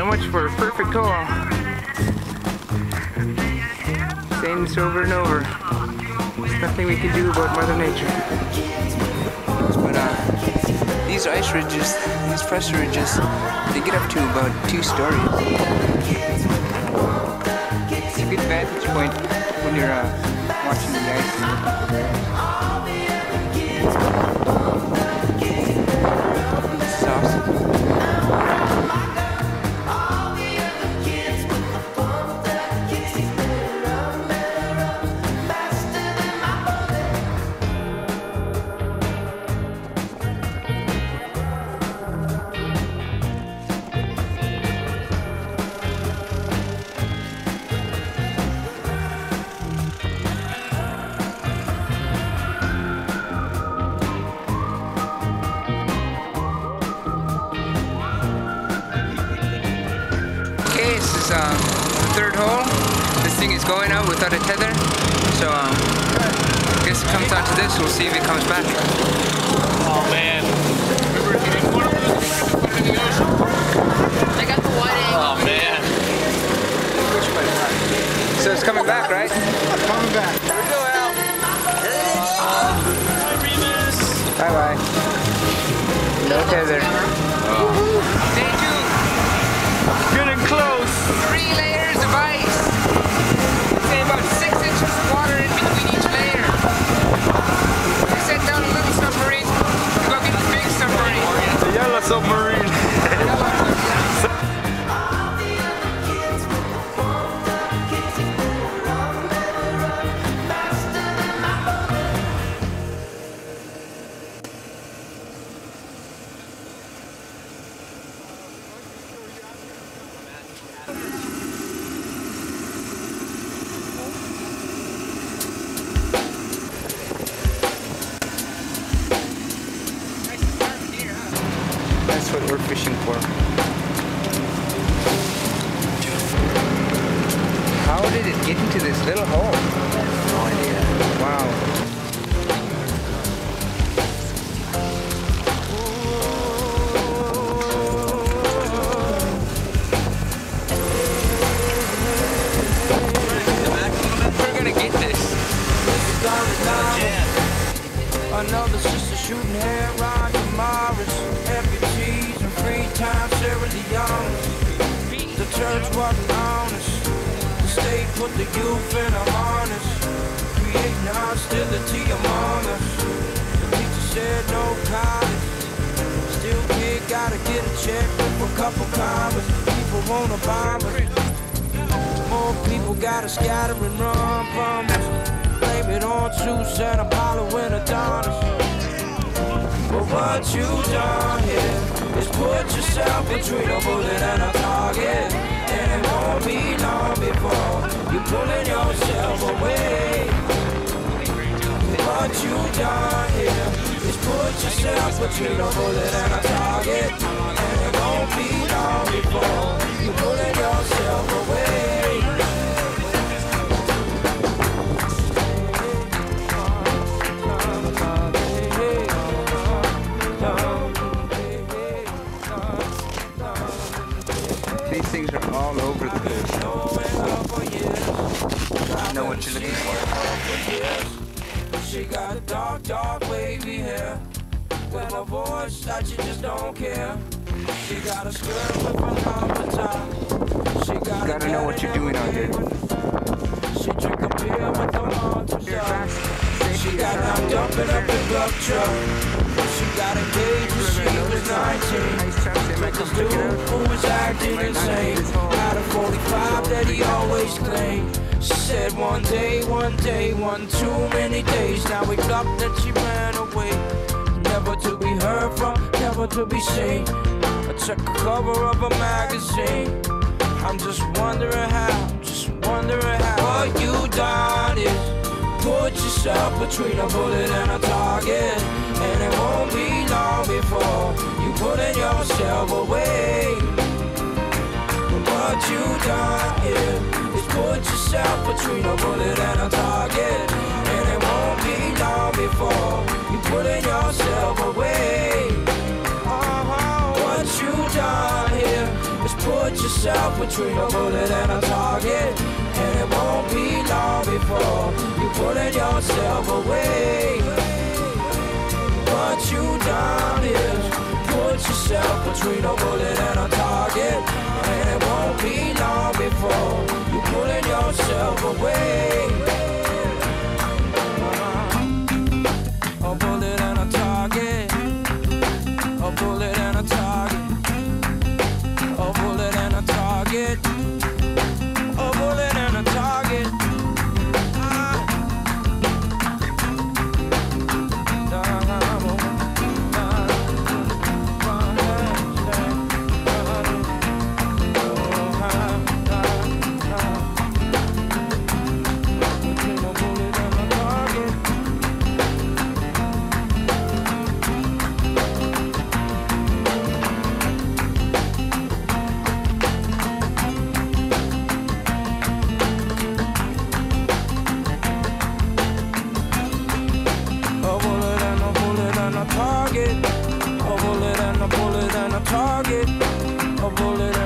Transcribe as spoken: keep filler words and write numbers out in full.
So much for a perfect hole. Same over and over. There's nothing we can do about Mother Nature. But uh, these ice ridges, these pressure ridges, they get up to about two stories. It's a good vantage point when you're uh, watching the ice. This is um, the third hole. This thing is going out without a tether, so um, I guess it comes out to this. We'll see if it comes back. Oh man! I got the wide angle. Oh man! So it's coming back, right? It's coming back. Here we go, Al. Bye, Remus. Bye, bye. No tether. Oh. Stay tuned. Good and close. Three layers of ice. Say about six inches of water in between each layer. We set down a little submarine to go get the big submarine. The yellow submarine. That's what we're fishing for. How did it get into this little hole? No idea. Wow. We're gonna get this. I know this is a shooting head, Ron Morris. Time seriously honest, the church wasn't honest, the state put the youth in a harness, creating hostility among us, the teacher said no college, still kid gotta get a check with a couple commas, people wanna bomb us, more people gotta scatter and run from us, blame it on Zeus and Apollo and Adonis, but what you done here? Just put yourself between a bullet and a target, and it won't be long before you're pulling yourself away. What you done here is put yourself between a bullet and a target, and it won't be long before you're pulling yourself away. Things are all over the place. You know what you're looking for. She got a dark, dark wavy hair. With a voice that you just don't care. She got a skirt with an upper top. She got you gotta know what you're doing out here. She drink a beer with a monster. She got knocked up in a pickup truck. She got engaged when she was nineteen. This dude who was acting insane out of forty-five that he always claimed. She said one day, one day, one too many days. Now we got that she ran away, never to be heard from, never to be seen. I took a cover of a magazine. I'm just wondering how, just wondering how. What you done is put yourself between a bullet and a target, and it won't be long before pulling yourself away. But what you done here is put yourself between a bullet and a target, and it won't be long before you're pulling yourself away. What you done here is put yourself yourself a between a bullet and a target, and it won't be long before you're pulling yourself away. What you done is put yourself between a bullet and a target, and it won't be long before you're pulling yourself away. A bullet and a bullet and a target. A bullet.